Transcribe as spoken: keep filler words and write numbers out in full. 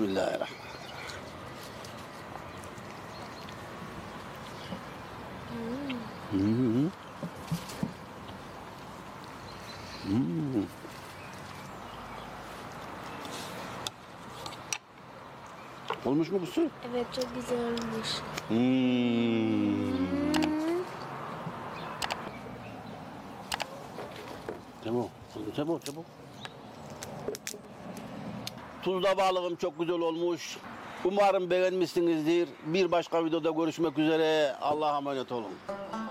Bismillahirrahmanirrahim. Hmm. Hmm. Olmuş mu kuzu? Evet, çok güzel olmuş. Hmm. Tamam, tamam, tamam. Tuzla balığım çok güzel olmuş. Umarım beğenmişsinizdir. Bir başka videoda görüşmek üzere. Allah'a emanet olun.